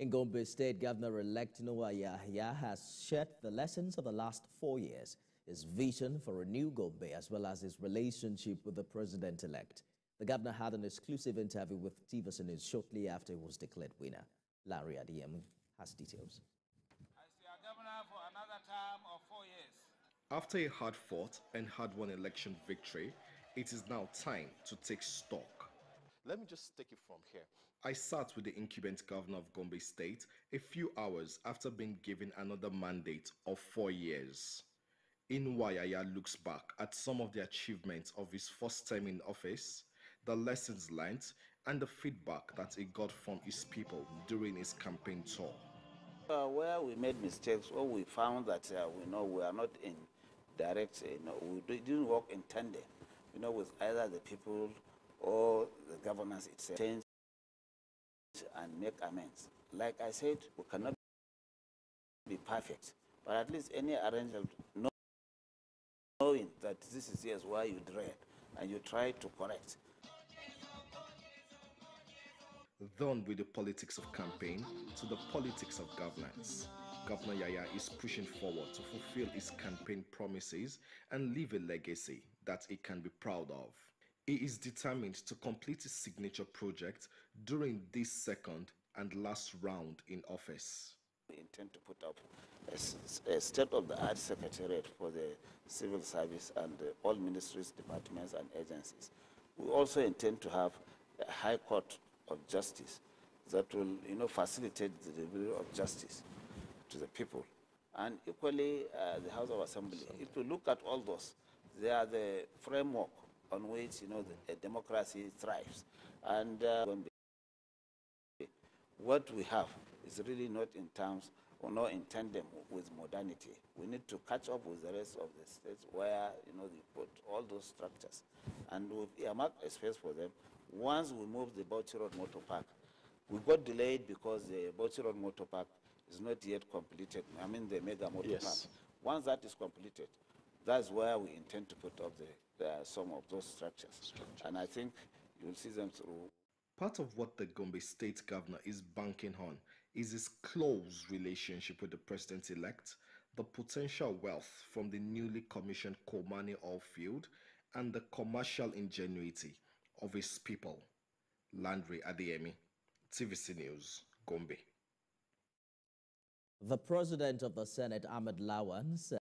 In Gombe State, Governor-elect Inuwa Yahaya has shared the lessons of the last 4 years, his vision for a new Gombe, as well as his relationship with the president-elect. The governor had an exclusive interview with TVC News shortly after he was declared winner. Larry Adiem has details. I see our governor for another term of 4 years. After a hard-fought and hard-won election victory, it is now time to take stock. Let me just take it from here. I sat with the incumbent governor of Gombe State a few hours after being given another mandate of 4 years. Inuwa Yahaya looks back at some of the achievements of his first term in office, the lessons learned, and the feedback that he got from his people during his campaign tour. Where we made mistakes, or we found that we are not in direct, we didn't work in tandem, with either the people or the governance itself, change and make amends. Like I said, we cannot be perfect, but at least any arrangement, knowing that this is yes why you dread and you try to correct. Done with the politics of campaign to the politics of governance. Governor Yahaya is pushing forward to fulfill his campaign promises and leave a legacy that he can be proud of. He is determined to complete his signature project during this second and last round in office. We intend to put up a state-of-the-art secretariat for the civil service and all ministries, departments and agencies. We also intend to have a high court of justice that will facilitate the delivery of justice to the people. And equally, the House of Assembly, if you look at all those, they are the framework on which a democracy thrives. And what we have is really not in terms or not in tandem with modernity. We need to catch up with the rest of the states where they put all those structures, and we've earmarked a space for them. Once we move the Botcheron Motor Park, we got delayed because the Botcheron Motor Park is not yet completed. I mean the mega motor park. Once that is completed, that's where we intend to put up some of those structures, and I think you'll see them through. Part of what the Gombe State governor is banking on is his close relationship with the president-elect, the potential wealth from the newly commissioned Komani oil field, and the commercial ingenuity of his people. Landry Adeyemi, TVC News, Gombe. The president of the Senate, Ahmed Lawan, said